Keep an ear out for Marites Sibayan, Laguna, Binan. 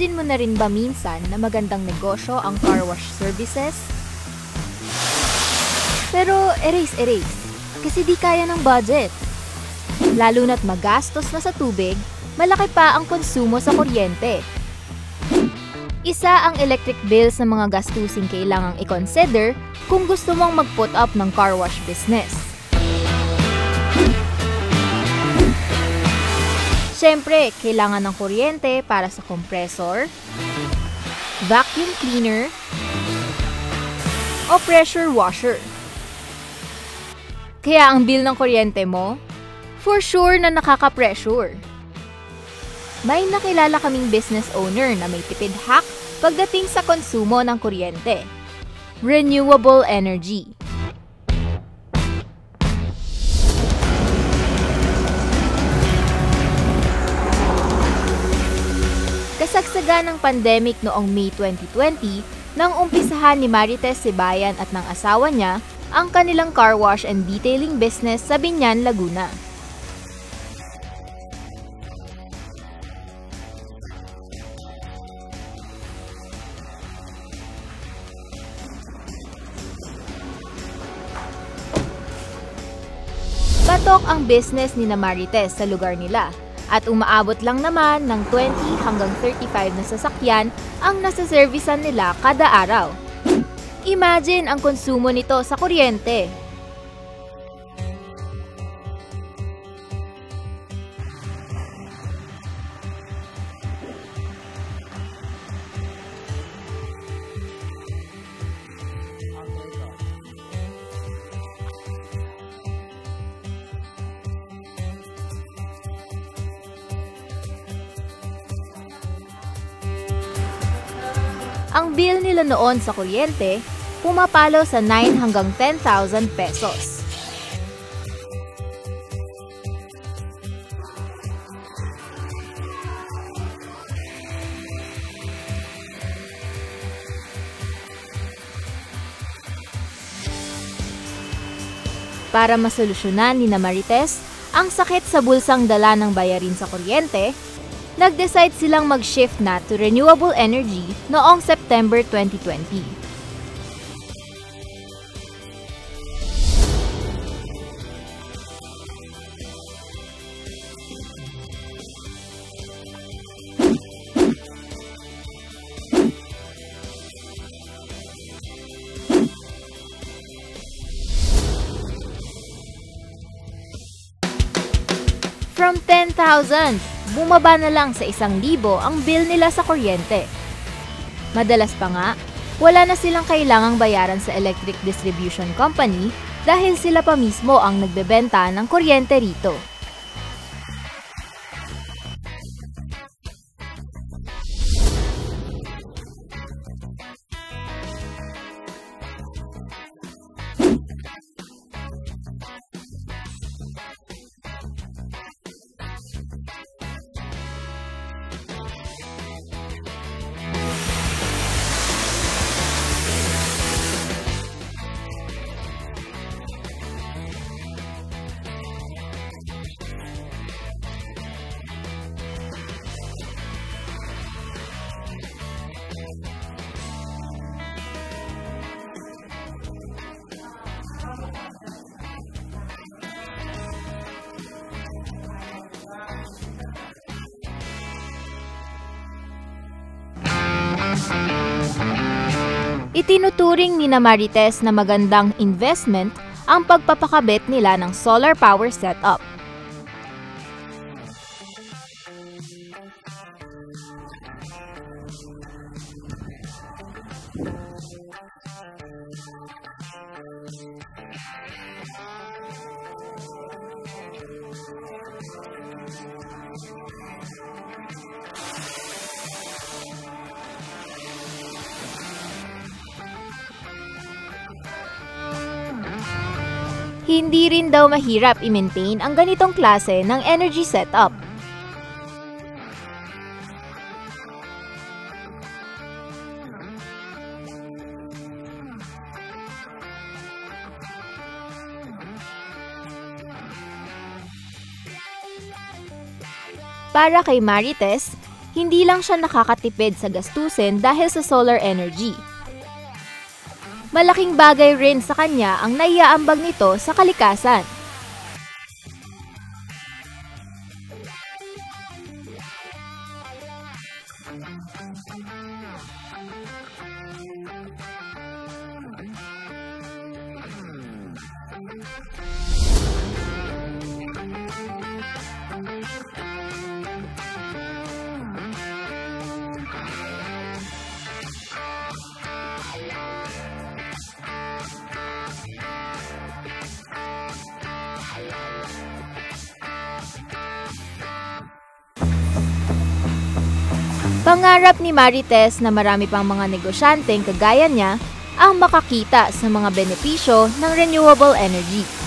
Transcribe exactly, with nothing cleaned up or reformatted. Imagine mo na rin ba minsan na magandang negosyo ang car wash services? Pero erase erase, kasi di kaya ng budget. Lalo na't magastos na sa tubig, malaki pa ang konsumo sa kuryente. Isa ang electric bills na mga gastusing kailangang i-consider kung gusto mong mag-put up ng car wash business. Siyempre, kailangan ng kuryente para sa compressor, vacuum cleaner, o pressure washer. Kaya ang bill ng kuryente mo, for sure na nakaka-pressure. May nakilala kaming business owner na may tipid hack pagdating sa konsumo ng kuryente. Renewable energy. Kasagsaga ng pandemic noong May twenty twenty, nang umpisahan ni Marites Sibayan at ng asawa niya ang kanilang car wash and detailing business sa Binan, Laguna. Patok ang business ni Marites sa lugar nila. At umaabot lang naman ng twenty hanggang thirty-five na sasakyan ang nasaservisan nila kada araw. Imagine ang konsumo nito sa kuryente. Ang bill nila noon sa kuryente, pumapalo sa nine hanggang ten thousand pesos. Para masolusyonan ni Marites ang sakit sa bulsang dala ng bayarin sa kuryente, nag-decide silang mag-shift na to renewable energy noong September twenty twenty. From ten thousand, bumaba na lang sa isang libo ang bill nila sa kuryente. Madalas pa nga, wala na silang kailangang bayaran sa electric distribution company dahil sila pa mismo ang nagbebenta ng kuryente rito. Itinuturing ni Marites na magandang investment ang pagpapakabit nila ng solar power setup. Hindi rin daw mahirap i-maintain ang ganitong klase ng energy setup. Para kay Marites, Hindi lang siya nakakatipid sa gastusin dahil sa solar energy. Malaking bagay rin sa kanya ang naiaambag nito sa kalikasan. Pangarap ni Marites na marami pang mga negosyanteng kagaya niya ang makakita sa mga benepisyo ng renewable energy.